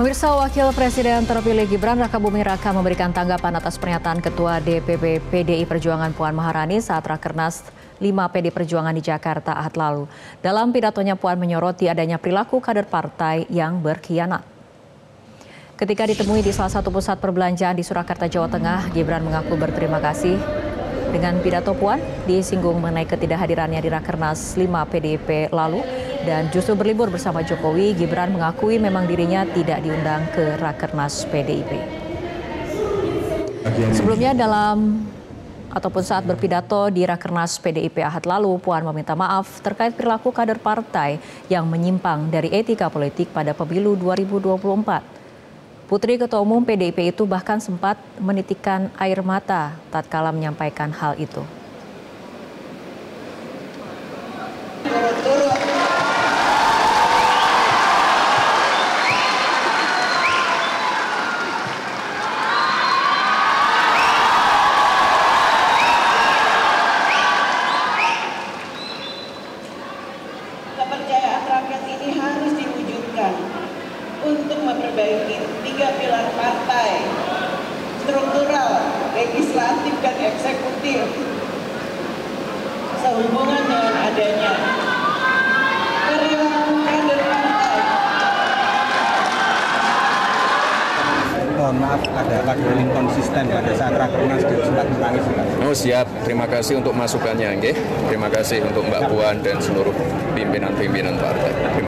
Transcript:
Pemirsa, Wakil Presiden terpilih Gibran Rakabuming Raka memberikan tanggapan atas pernyataan Ketua DPP PDI Perjuangan Puan Maharani saat Rakernas 5 PDI Perjuangan di Jakarta Ahad lalu. Dalam pidatonya, Puan menyoroti adanya perilaku kader partai yang berkhianat. Ketika ditemui di salah satu pusat perbelanjaan di Surakarta, Jawa Tengah, Gibran mengaku berterima kasih. Dengan pidato Puan, disinggung mengenai ketidakhadirannya di Rakernas 5 PDIP lalu, dan justru berlibur bersama Jokowi, Gibran mengakui memang dirinya tidak diundang ke Rakernas PDIP. Sebelumnya saat berpidato di Rakernas PDIP Ahad lalu, Puan meminta maaf terkait perilaku kader partai yang menyimpang dari etika politik pada pemilu 2024. Putri Ketua Umum PDIP itu bahkan sempat menitikkan air mata tatkala menyampaikan hal itu. Kepercayaan rakyat ini harus diwujudkan untuk memperbaiki 3 pilar partai, struktural, legislatif, dan eksekutif, sehubungan dengan adanya perilaku kader partai. Mohon maaf ada faktor inkonsisten pada saat Rakernas dan sempat menangis. Oh siap, terima kasih untuk masukannya, nggih. Terima kasih untuk Mbak Puan dan seluruh pimpinan-pimpinan partai.